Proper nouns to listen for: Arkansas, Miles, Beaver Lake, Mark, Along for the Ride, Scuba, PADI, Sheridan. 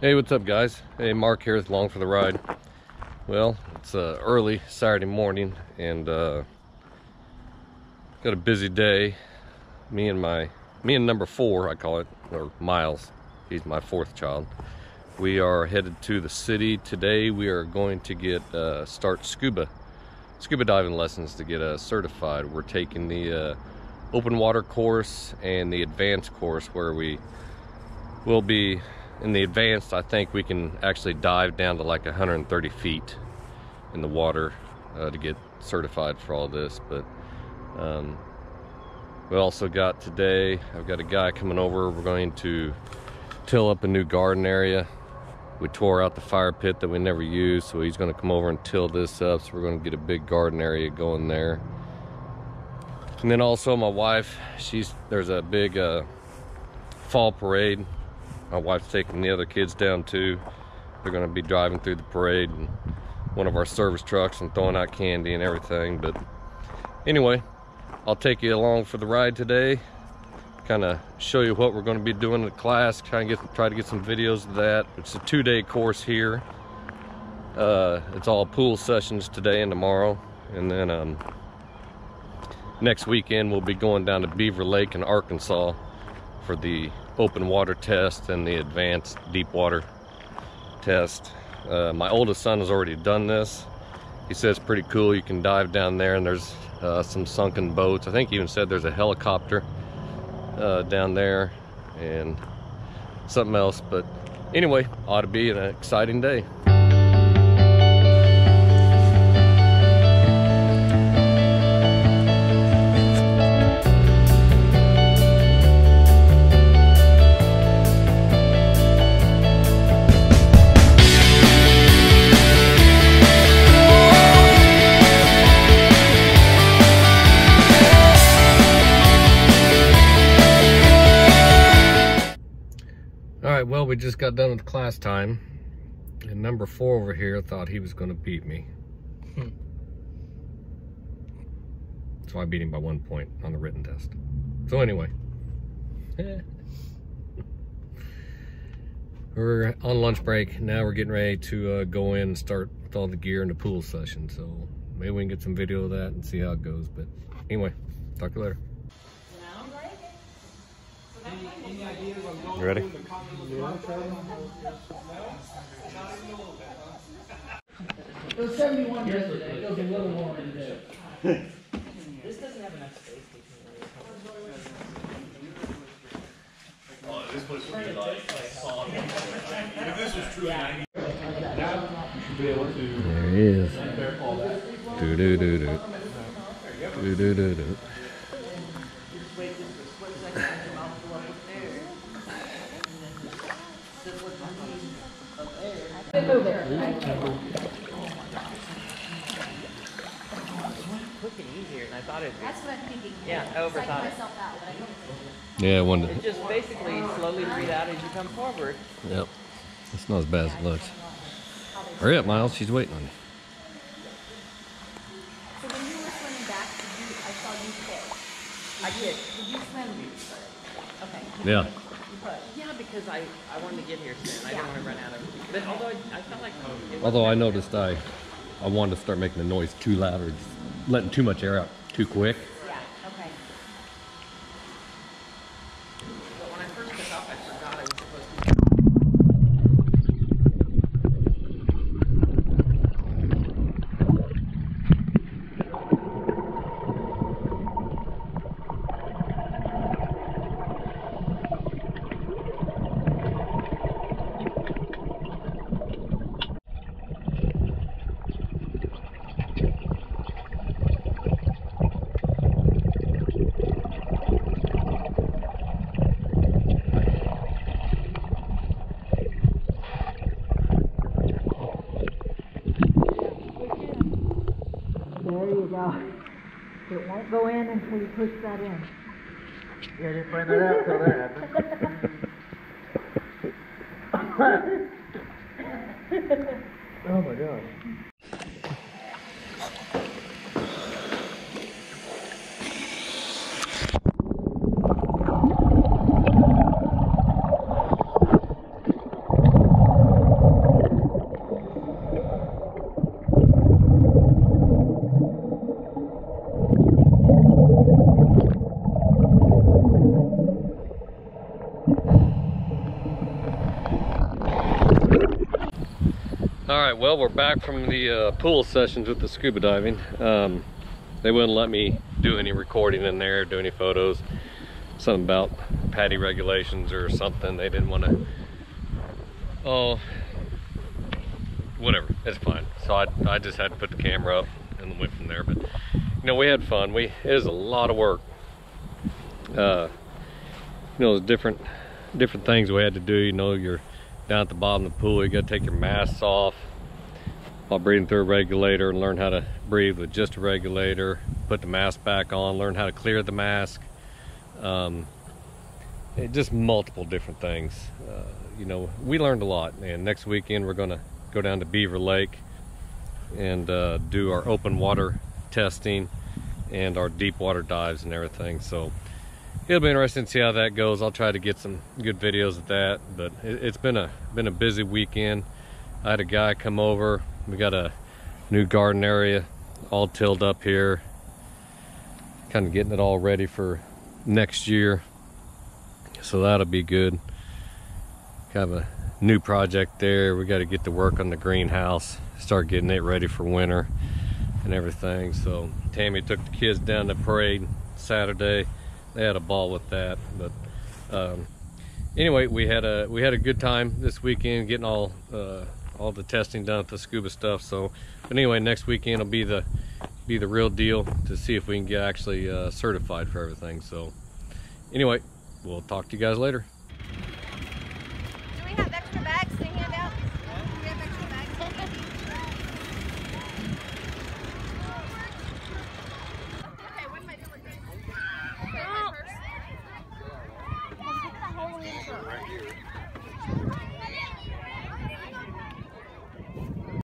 Hey, what's up guys? Hey, Mark here with Along for the Ride. Well, it's early Saturday morning and got a busy day. Me and number four, I call it, or Miles, he's my fourth child. We are headed to the city today. We are going to get start scuba diving lessons to get certified. We're taking the open water course and the advanced course, where we will be. In the advanced, I think we can actually dive down to like 130 feet in the water to get certified for all this. But we also got today, I've got a guy coming over. We're going to till up a new garden area. We tore out the fire pit that we never used, so he's going to come over and till this up. So we're going to get a big garden area going there. And then also my wife, there's a big fall parade. My wife's taking the other kids down too. They're gonna be driving through the parade and one of our service trucks and throwing out candy and everything. But anyway, I'll take you along for the ride today. Kind of show you what we're gonna be doing in the class. Try to get some videos of that. It's a two-day course here. It's all pool sessions today and tomorrow. And then next weekend we'll be going down to Beaver Lake in Arkansas for the open water test and the advanced deep water test. My oldest son has already done this. He says pretty cool. You can dive down there and there's some sunken boats. I think he even said there's a helicopter down there and something else. But anyway, ought to be an exciting day. Well, we just got done with class time and number four over here thought he was going to beat me. So I beat him by 1 point on the written test. So anyway, we're on lunch break now. We're getting ready to go in and start with all the gear in the pool session, so maybe we can get some video of that and see how it goes. But anyway, talk to you later. You ready? It was 71 yesterday. It was a little warmer today. This doesn't have enough space to oh, this place would be like solid. If this was true, now you should be able to. There he is. Do do do do. Do do do do. That's what I'm thinking. Yeah, I overthought it. Yeah, I wonder. It just basically slowly breathe out as you come forward. Yep. It's not as bad as it looks. Hurry up, Miles. She's waiting on you. So when you were swimming back, I saw you fish. I did. Did you swim? Okay. Yeah. Yeah, because I wanted to get here soon. I didn't want to run out of... But although I felt like... Although I noticed I wanted to start making the noise too loud or letting too much air out too quick. Yeah, okay. But when I first took off, I forgot I was It won't go in until you push that in. Yeah, I didn't find that out until that happened. Oh my gosh. All right, well, we're back from the pool sessions with the scuba diving. They wouldn't let me do any recording in there, do any photos. Something about PADI regulations or something. They didn't want to, oh, whatever, it's fine. So I just had to put the camera up and went from there. But, you know, we had fun. It was a lot of work. You know, there's different things we had to do. You know, you're down at the bottom of the pool, you gotta take your masks off while breathing through a regulator and learn how to breathe with just a regulator, put the mask back on, learn how to clear the mask. Just multiple different things. You know, we learned a lot, and next weekend we're gonna go down to Beaver Lake and do our open water testing and our deep water dives and everything. So it'll be interesting to see how that goes. I'll try to get some good videos of that, but it's been a busy weekend. I had a guy come over. We got a new garden area all tilled up here, kind of getting it all ready for next year, so that'll be good. Kind of a new project there. We got to get to work on the greenhouse, start getting it ready for winter and everything. So Tammy took the kids down to parade Saturday. They had a ball with that. But anyway, we had a good time this weekend getting all the testing done with the scuba stuff. So, but anyway, next weekend will be the real deal to see if we can get actually certified for everything. So anyway, we'll talk to you guys later.